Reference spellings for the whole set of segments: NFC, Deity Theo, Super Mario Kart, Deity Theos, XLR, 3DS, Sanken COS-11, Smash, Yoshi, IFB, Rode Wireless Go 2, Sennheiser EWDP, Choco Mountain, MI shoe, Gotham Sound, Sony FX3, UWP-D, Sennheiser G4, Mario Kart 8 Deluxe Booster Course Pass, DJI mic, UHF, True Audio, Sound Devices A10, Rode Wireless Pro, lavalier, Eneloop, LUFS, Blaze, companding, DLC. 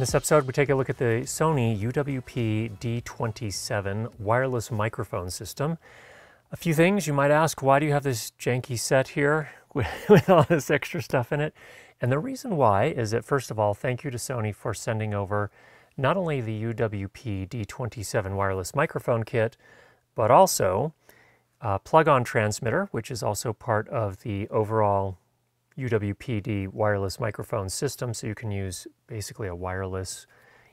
In this episode, we take a look at the Sony UWP-D27 wireless microphone system. A few things you might ask: why do you have this janky set here with all this extra stuff in it? And the reason why is that, first of all, thank you to Sony for sending over not only the UWP-D27 wireless microphone kit, but also a plug-on transmitter, which is also part of the overall UWP-D wireless microphone system, so you can use basically a wireless,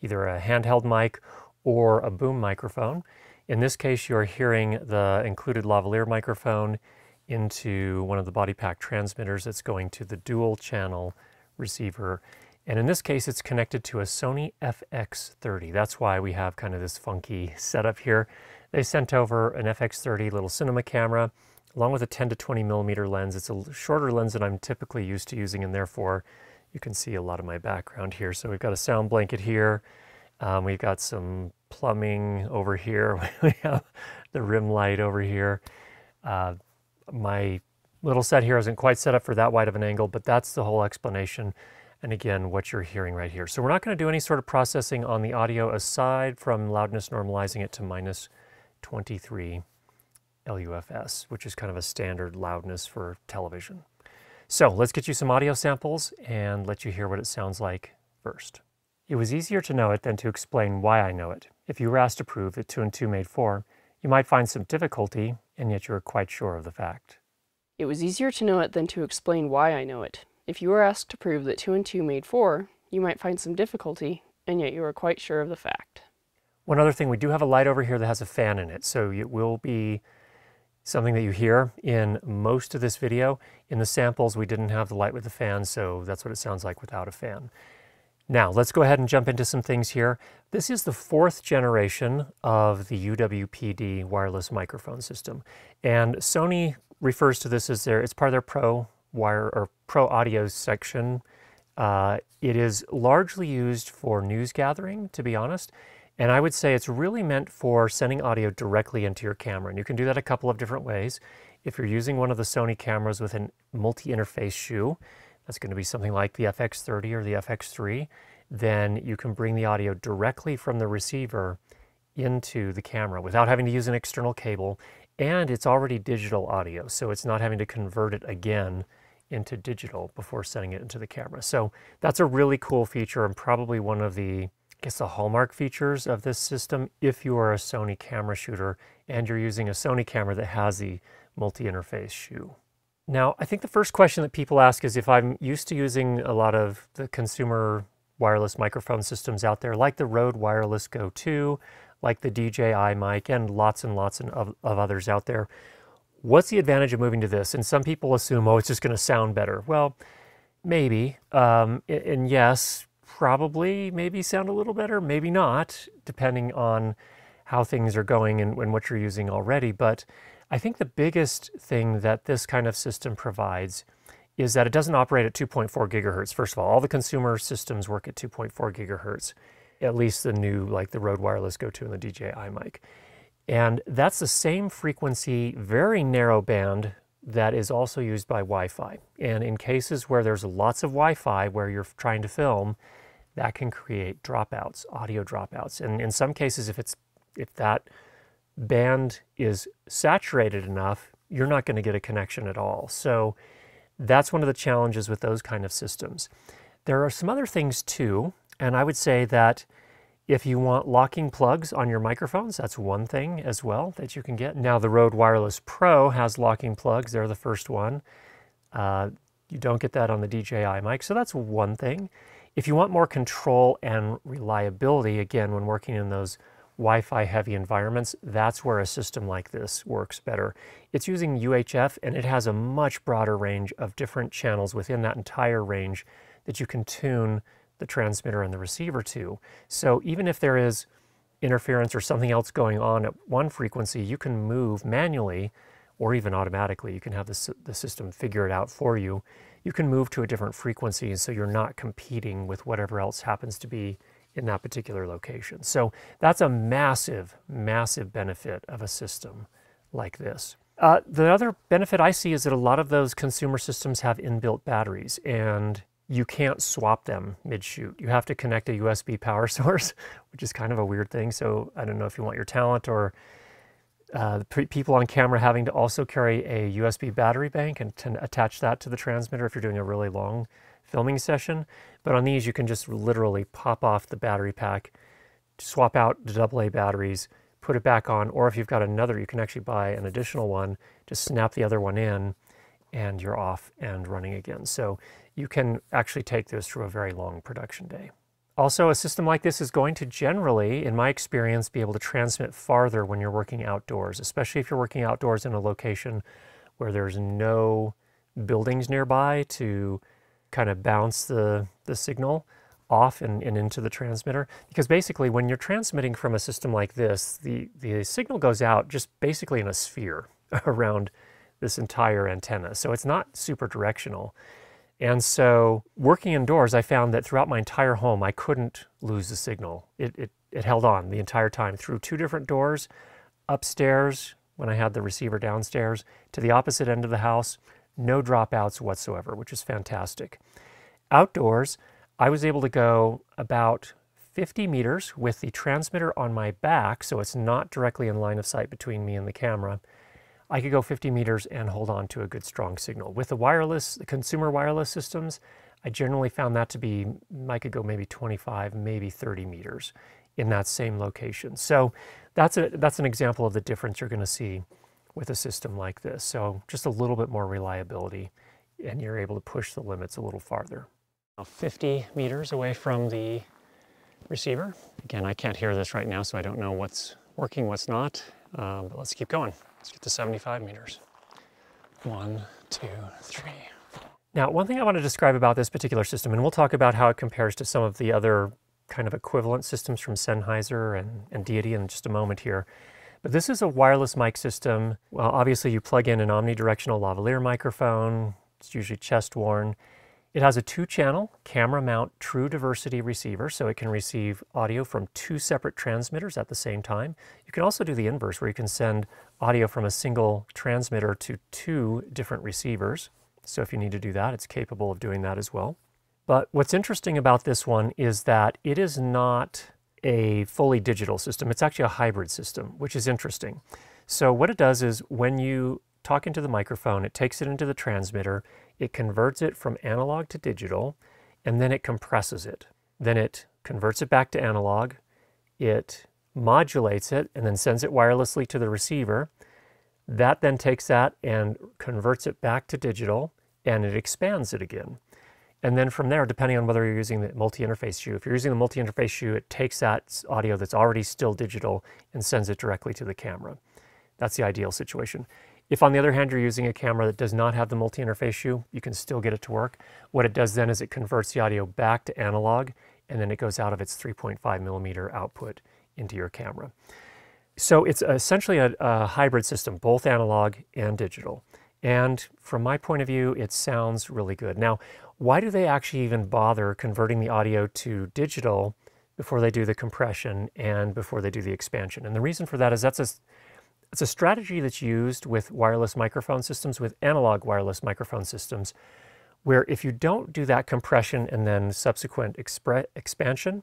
either a handheld mic or a boom microphone. In this case, you're hearing the included lavalier microphone into one of the body pack transmitters that's going to the dual channel receiver. And in this case, it's connected to a Sony FX30. That's why we have kind of this funky setup here. They sent over an FX30 little cinema camera, along with a 10 to 20 millimeter lens. It's a shorter lens than I'm typically used to using, and therefore you can see a lot of my background here. So we've got a sound blanket here. We've got some plumbing over here. We have the rim light over here. My little set here isn't quite set up for that wide of an angle, but that's the whole explanation. And again, what you're hearing right here. So we're not going to do any sort of processing on the audio aside from loudness normalizing it to minus 23 LUFS, which is kind of a standard loudness for television. So let's get you some audio samples and let you hear what it sounds like first. It was easier to know it than to explain why I know it. If you were asked to prove that 2 and 2 made 4, you might find some difficulty, and yet you are quite sure of the fact. It was easier to know it than to explain why I know it. If you were asked to prove that 2 and 2 made 4, you might find some difficulty, and yet you are quite sure of the fact. One other thing, we do have a light over here that has a fan in it, so it will be something that you hear in most of this video. In the samples, we didn't have the light with the fan, so that's what it sounds like without a fan. Now, let's go ahead and jump into some things here. This is the 4th generation of the UWP-D wireless microphone system, and Sony refers to this as it's part of their Pro Audio section. It is largely used for news gathering, to be honest. And I would say it's really meant for sending audio directly into your camera. And you can do that a couple of different ways. If you're using one of the Sony cameras with a multi-interface shoe, that's going to be something like the FX30 or the FX3, then you can bring the audio directly from the receiver into the camera without having to use an external cable. And it's already digital audio, so it's not having to convert it again into digital before sending it into the camera. So that's a really cool feature, and probably one of the, I guess, the hallmark features of this system if you are a Sony camera shooter and you're using a Sony camera that has the multi-interface shoe. Now, I think the first question that people ask is, if I'm used to using a lot of the consumer wireless microphone systems out there, like the Rode Wireless Go 2, like the DJI mic, and lots of others out there, what's the advantage of moving to this? And some people assume, oh, it's just going to sound better. Well, maybe, and yes, probably, maybe sound a little better, maybe not, depending on how things are going and what you're using already. But I think the biggest thing that this kind of system provides is that it doesn't operate at 2.4 gigahertz. First of all the consumer systems work at 2.4 gigahertz, at least the new, like the Rode Wireless Go 2 and the DJI mic. And that's the same frequency, very narrow band, that is also used by Wi-Fi. And in cases where there's lots of Wi-Fi where you're trying to film, that can create dropouts, audio dropouts. And in some cases, if that band is saturated enough, you're not going to get a connection at all. So that's one of the challenges with those kind of systems. There are some other things too, and I would say that if you want locking plugs on your microphones, that's one thing as well that you can get. Now, the Rode Wireless Pro has locking plugs. They're the first one. You don't get that on the DJI mic, so that's one thing. If you want more control and reliability, again, when working in those Wi-Fi heavy environments, that's where a system like this works better. It's using UHF, and it has a much broader range of different channels within that entire range that you can tune the transmitter and the receiver to. So even if there is interference or something else going on at one frequency, you can move manually, or even automatically. You can have the system figure it out for you. You can move to a different frequency, so you're not competing with whatever else happens to be in that particular location. So that's a massive, massive benefit of a system like this. The other benefit I see is that a lot of those consumer systems have inbuilt batteries, and you can't swap them mid-shoot. You have to connect a USB power source, which is kind of a weird thing. So I don't know if you want your talent or the people on camera having to also carry a USB battery bank and attach that to the transmitter if you're doing a really long filming session. But on these, you can just literally pop off the battery pack, swap out the AA batteries, put it back on, or if you've got another, you can actually buy an additional one, just snap the other one in, and you're off and running again. So you can actually take this through a very long production day. Also, a system like this is going to generally, in my experience, be able to transmit farther when you're working outdoors, especially if you're working outdoors in a location where there's no buildings nearby to kind of bounce the signal off and into the transmitter. Because basically, when you're transmitting from a system like this, the signal goes out just basically in a sphere around this entire antenna. So it's not super directional. And so working indoors, I found that throughout my entire home, I couldn't lose the signal. It held on the entire time through two different doors, upstairs when I had the receiver downstairs, to the opposite end of the house, no dropouts whatsoever, which is fantastic. Outdoors, I was able to go about 50 meters with the transmitter on my back, so it's not directly in line of sight between me and the camera. I could go 50 meters and hold on to a good strong signal. With the wireless, the consumer wireless systems, I generally found that to be, I could go maybe 25, maybe 30 meters in that same location. So that's an example of the difference you're going to see with a system like this. So just a little bit more reliability, and you're able to push the limits a little farther. 50 meters away from the receiver. Again, I can't hear this right now, so I don't know what's working, what's not, but let's keep going. Let's get to 75 meters. 1, 2, 3. Now, one thing I want to describe about this particular system, and we'll talk about how it compares to some of the other kind of equivalent systems from Sennheiser and Deity in just a moment here. But this is a wireless mic system. Well, obviously you plug in an omnidirectional lavalier microphone. It's usually chest-worn. It has a two-channel camera mount true diversity receiver, so it can receive audio from two separate transmitters at the same time. You can also do the inverse, where you can send audio from a single transmitter to two different receivers. So if you need to do that, it's capable of doing that as well. But what's interesting about this one is that it is not a fully digital system. It's actually a hybrid system, which is interesting. So what it does is when you talk into the microphone, it takes it into the transmitter, it converts it from analog to digital, and then it compresses it. Then it converts it back to analog, it modulates it, and then sends it wirelessly to the receiver. That then takes that and converts it back to digital, and it expands it again. And then from there, depending on whether you're using the multi-interface shoe, if you're using the multi-interface shoe, it takes that audio that's already still digital and sends it directly to the camera. That's the ideal situation. If, on the other hand, you're using a camera that does not have the multi-interface shoe, you can still get it to work. What it does then is it converts the audio back to analog, and then it goes out of its 3.5 millimeter output into your camera. So it's essentially a hybrid system, both analog and digital. And from my point of view, it sounds really good. Now, why do they actually even bother converting the audio to digital before they do the compression and before they do the expansion? And the reason for that is it's a strategy that's used with wireless microphone systems, with analog wireless microphone systems, where if you don't do that compression and then subsequent expansion,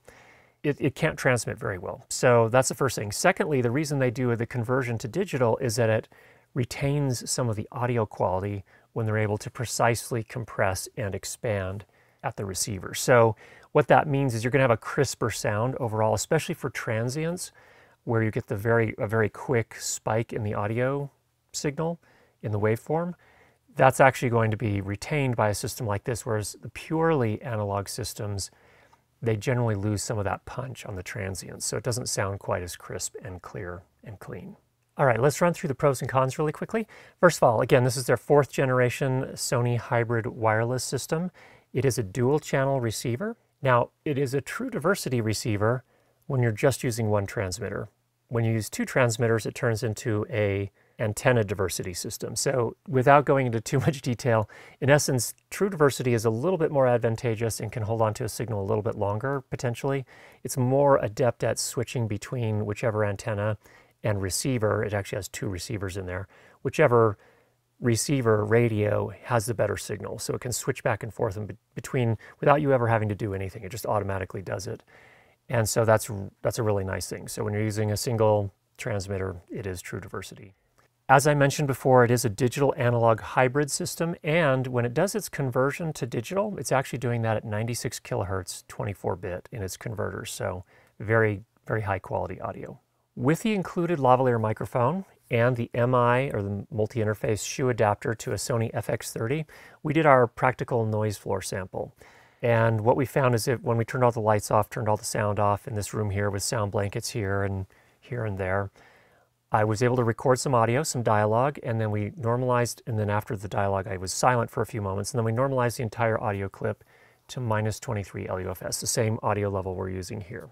it can't transmit very well. So that's the first thing. Secondly, the reason they do the conversion to digital is that it retains some of the audio quality when they're able to precisely compress and expand at the receiver. So what that means is you're going to have a crisper sound overall, especially for transients, where you get a very quick spike in the audio signal in the waveform. That's actually going to be retained by a system like this, whereas the purely analog systems, they generally lose some of that punch on the transients, so it doesn't sound quite as crisp and clear and clean. All right, let's run through the pros and cons really quickly. First of all, again, this is their 4th generation Sony hybrid wireless system. It is a dual channel receiver. Now, it is a true diversity receiver when you're just using one transmitter. When you use two transmitters, it turns into an antenna diversity system. So without going into too much detail, in essence, true diversity is a little bit more advantageous and can hold on to a signal a little bit longer, potentially. It's more adept at switching between whichever antenna and receiver. It actually has two receivers in there. Whichever receiver radio has the better signal, so it can switch back and forth and between without you ever having to do anything. It just automatically does it, and so that's a really nice thing. So when you're using a single transmitter, it is true diversity. As I mentioned before, it is a digital analog hybrid system, and when it does its conversion to digital, it's actually doing that at 96 kilohertz 24-bit in its converter, so very, very high quality audio. With the included lavalier microphone and the MI, or the multi-interface shoe adapter to a Sony FX30, we did our practical noise floor sample. And what we found is that when we turned all the lights off, turned all the sound off in this room here with sound blankets here and there, I was able to record some audio, some dialogue, and then we normalized, and then after the dialogue I was silent for a few moments, and then we normalized the entire audio clip to minus 23 LUFS, the same audio level we're using here.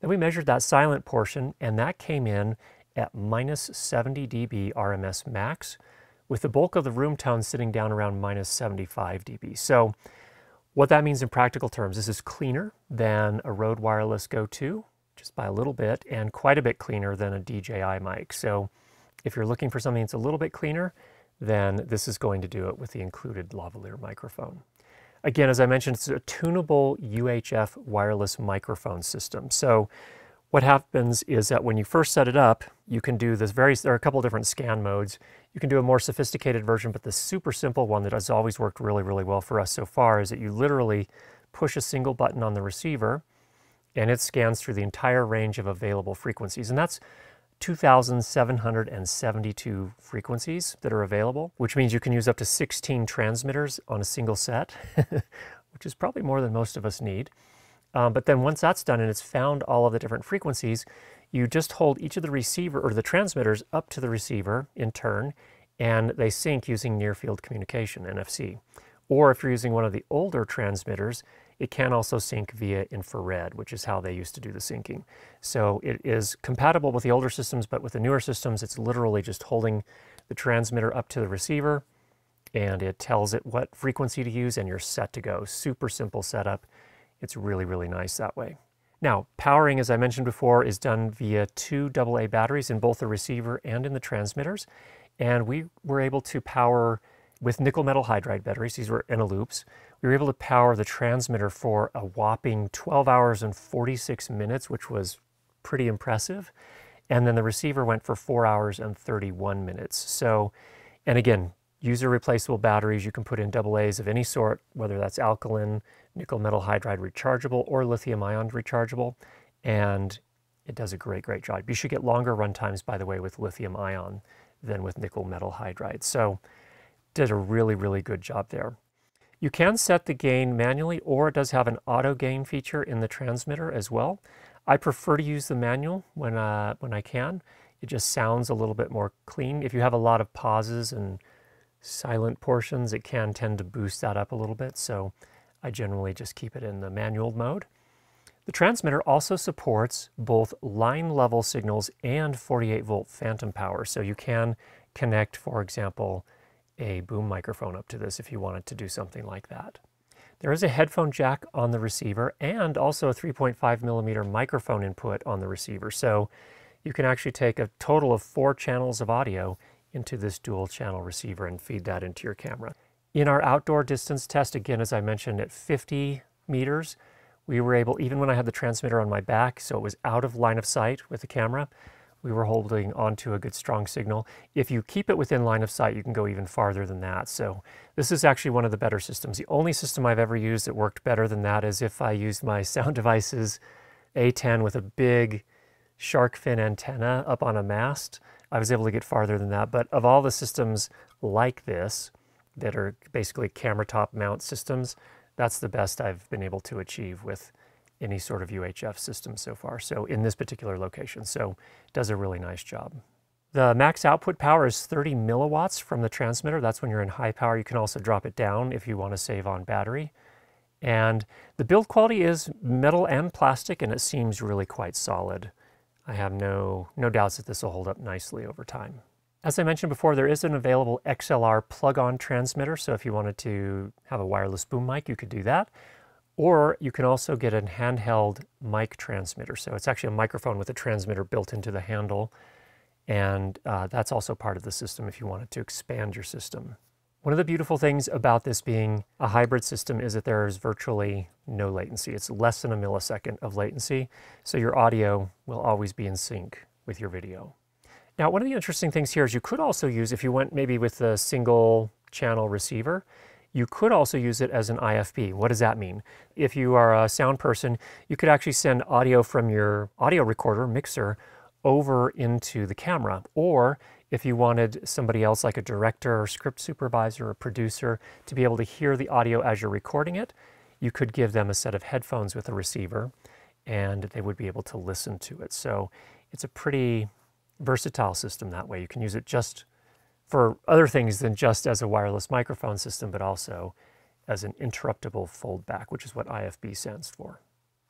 Then we measured that silent portion, and that came in at minus 70 dB RMS max, with the bulk of the room tone sitting down around minus 75 dB. So what that means in practical terms, this is cleaner than a Rode Wireless Go 2, just by a little bit, and quite a bit cleaner than a DJI mic. So if you're looking for something that's a little bit cleaner, then this is going to do it with the included lavalier microphone. Again, as I mentioned, it's a tunable UHF wireless microphone system. So what happens is that when you first set it up, you can do this there are a couple different scan modes. You can do a more sophisticated version, but the super simple one that has always worked really, really well for us so far is that you literally push a single button on the receiver, and it scans through the entire range of available frequencies. And that's 2,772 frequencies that are available, which means you can use up to 16 transmitters on a single set, which is probably more than most of us need. But then once that's done and it's found all of the different frequencies, you just hold each of the receiver or the transmitters up to the receiver in turn, and they sync using near-field communication, NFC. Or if you're using one of the older transmitters, it can also sync via infrared, which is how they used to do the syncing. So it is compatible with the older systems, but with the newer systems, it's literally just holding the transmitter up to the receiver, and it tells it what frequency to use, and you're set to go. Super simple setup. It's really, really nice that way. Now, powering, as I mentioned before, is done via two AA batteries in both the receiver and in the transmitters. And we were able to power with nickel metal hydride batteries. These were Eneloops. We were able to power the transmitter for a whopping 12 hours and 46 minutes, which was pretty impressive. And then the receiver went for 4 hours and 31 minutes. So, and again, user replaceable batteries. You can put in AA's of any sort, whether that's alkaline, nickel metal hydride rechargeable, or lithium ion rechargeable, and it does a great, great job. You should get longer run times, by the way, with lithium ion than with nickel metal hydride. So did a really, really good job there. You can set the gain manually, or it does have an auto gain feature in the transmitter as well. I prefer to use the manual when I can. It just sounds a little bit more clean. If you have a lot of pauses and silent portions, it can tend to boost that up a little bit, so I generally just keep it in the manual mode. The transmitter also supports both line level signals and 48 volt phantom power, so you can connect, for example, a boom microphone up to this if you wanted to do something like that. There is a headphone jack on the receiver and also a 3.5 millimeter microphone input on the receiver, so you can actually take a total of 4 channels of audio into this dual channel receiver and feed that into your camera. In our outdoor distance test, again, as I mentioned, at 50 meters, we were able, even when I had the transmitter on my back, so it was out of line of sight with the camera, we were holding onto a good strong signal. If you keep it within line of sight, you can go even farther than that. So this is actually one of the better systems. The only system I've ever used that worked better than that is if I used my Sound Devices A10 with a big shark fin antenna up on a mast. I was able to get farther than that, but of all the systems like this that are basically camera top mount systems, that's the best I've been able to achieve with any sort of UHF system so far, so in this particular location, so it does a really nice job. The max output power is 30 milliwatts from the transmitter. That's when you're in high power. You can also drop it down if you want to save on battery. And the build quality is metal and plastic, and it seems really quite solid. I have no doubts that this will hold up nicely over time. As I mentioned before, there is an available XLR plug-on transmitter, so if you wanted to have a wireless boom mic, you could do that. Or you can also get a handheld mic transmitter. So it's actually a microphone with a transmitter built into the handle, And that's also part of the system if you wanted to expand your system. One of the beautiful things about this being a hybrid system is that there is virtually no latency. It's less than a millisecond of latency, so your audio will always be in sync with your video. Now, one of the interesting things here is you could also use, if you went maybe with the single channel receiver, you could also use it as an IFB. What does that mean? If you are a sound person, you could actually send audio from your audio recorder, mixer, over into the camera. Or if you wanted somebody else like a director or script supervisor or producer to be able to hear the audio as you're recording it, you could give them a set of headphones with a receiver and they would be able to listen to it. So it's a pretty versatile system that way. You can use it just for other things than just as a wireless microphone system, but also as an interruptible foldback, which is what IFB stands for.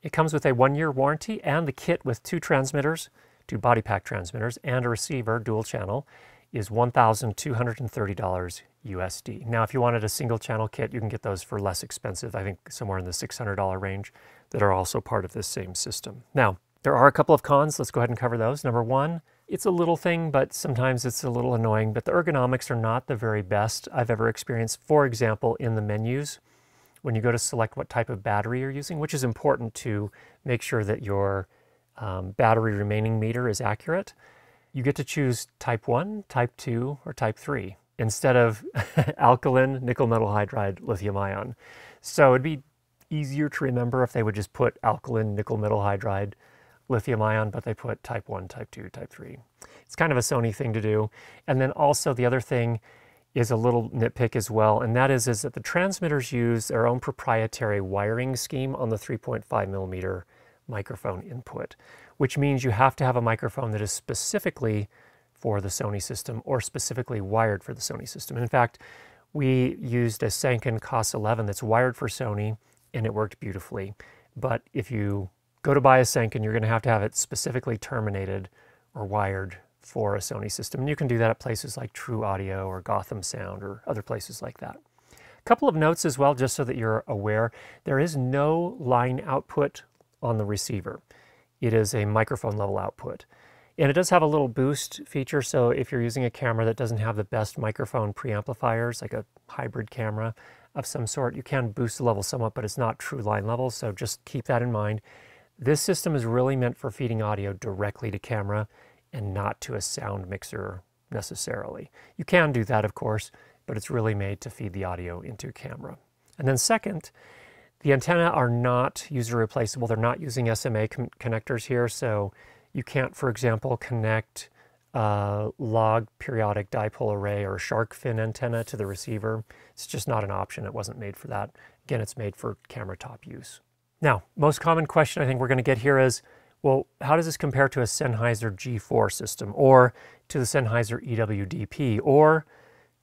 It comes with a 1-year warranty and the kit with 2 transmitters, 2 body pack transmitters, and a receiver, dual channel, is $1,230 USD. Now, if you wanted a single channel kit, you can get those for less expensive, I think somewhere in the $600 range, that are also part of this same system. Now, there are a couple of cons. Let's go ahead and cover those. Number one, it's a little thing, but sometimes it's a little annoying, but the ergonomics are not the very best I've ever experienced. For example, in the menus, when you go to select what type of battery you're using, which is important to make sure that your battery remaining meter is accurate, you get to choose type 1, type 2, or type 3 instead of alkaline, nickel metal hydride, lithium ion. So it'd be easier to remember if they would just put alkaline, nickel metal hydride, lithium ion, but they put type 1, type 2, type 3. It's kind of a Sony thing to do. And then also the other thing is a little nitpick as well, and that is that the transmitters use their own proprietary wiring scheme on the 3.5 millimeter microphone input, which means you have to have a microphone that is specifically for the Sony system or specifically wired for the Sony system. And in fact, we used a Sanken COS-11 that's wired for Sony, and it worked beautifully. But if you go to buy a Sanken, you're going to have it specifically terminated or wired for a Sony system. And you can do that at places like True Audio or Gotham Sound or other places like that. A couple of notes as well, just so that you're aware, there is no line output on the receiver. It is a microphone level output. And it does have a little boost feature, so if you're using a camera that doesn't have the best microphone preamplifiers, like a hybrid camera of some sort, you can boost the level somewhat, but it's not true line level, so just keep that in mind. This system is really meant for feeding audio directly to camera and not to a sound mixer necessarily. You can do that, of course, but it's really made to feed the audio into camera. And then second, the antennae are not user replaceable. They're not using SMA connectors here, so you can't, for example, connect a log periodic dipole array or a shark fin antenna to the receiver. It's just not an option. It wasn't made for that. Again, it's made for camera top use. Now, most common question I think we're going to get here is, well, how does this compare to a Sennheiser G4 system, or to the Sennheiser EWDP, or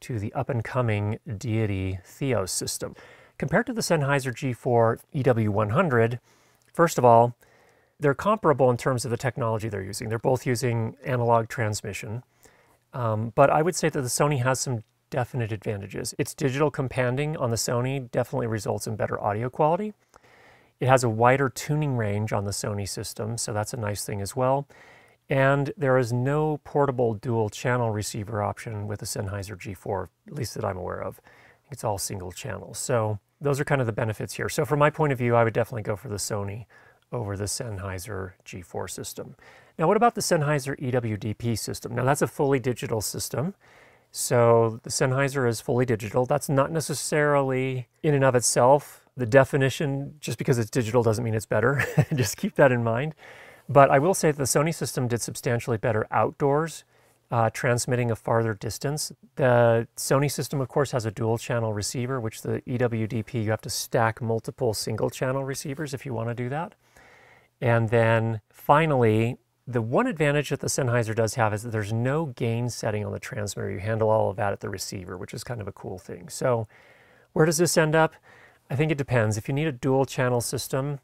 to the up-and-coming Deity Theo system? Compared to the Sennheiser G4 EW100, first of all, they're comparable in terms of the technology they're using. They're both using analog transmission, but I would say that the Sony has some definite advantages. Its digital companding on the Sony definitely results in better audio quality. It has a wider tuning range on the Sony system, so that's a nice thing as well. And there is no portable dual channel receiver option with the Sennheiser G4, at least that I'm aware of. It's all single channel. So those are kind of the benefits here. So from my point of view, I would definitely go for the Sony over the Sennheiser G4 system. Now, what about the Sennheiser EWDP system? Now, that's a fully digital system. So the Sennheiser is fully digital. That's not necessarily in and of itself the definition. Just because it's digital doesn't mean it's better. Just keep that in mind. But I will say that the Sony system did substantially better outdoors, transmitting a farther distance. The Sony system, of course, has a dual channel receiver, which the EWDP, you have to stack multiple single channel receivers if you want to do that. And then finally, the one advantage that the Sennheiser does have is that there's no gain setting on the transmitter. You handle all of that at the receiver, which is kind of a cool thing. So where does this end up? I think it depends. If you need a dual channel system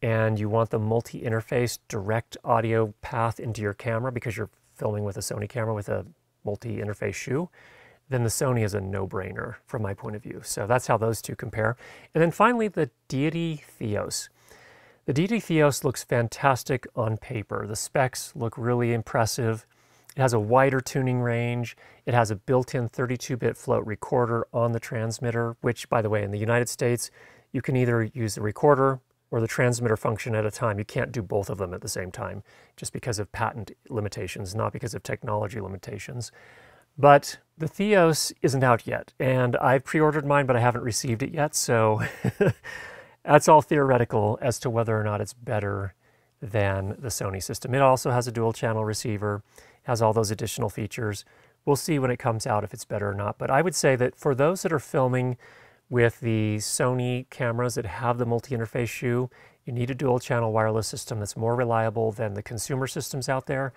and you want the multi-interface direct audio path into your camera because you're filming with a Sony camera with a multi-interface shoe, then the Sony is a no-brainer from my point of view. So that's how those two compare. And then finally, the Deity Theos. The Deity Theos looks fantastic on paper. The specs look really impressive. It has a wider tuning range. It has a built-in 32-bit float recorder on the transmitter, which, by the way, in the United States, you can either use the recorder or the transmitter function at a time. You can't do both of them at the same time, just because of patent limitations, not because of technology limitations. But the Theos isn't out yet, and I've pre-ordered mine, but I haven't received it yet, so that's all theoretical as to whether or not it's better than the Sony system. It also has a dual-channel receiver, has all those additional features. We'll see when it comes out if it's better or not, but I would say that for those that are filming with the Sony cameras that have the multi-interface shoe, you need a dual-channel wireless system that's more reliable than the consumer systems out there.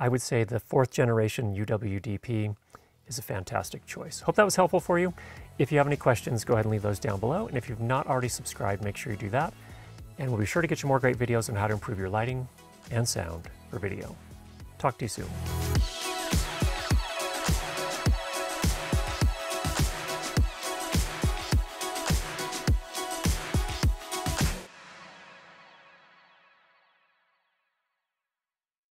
I would say the 4th generation UWDP is a fantastic choice. Hope that was helpful for you. If you have any questions, go ahead and leave those down below. And if you've not already subscribed, make sure you do that. And we'll be sure to get you more great videos on how to improve your lighting and sound for video. Talk to you soon.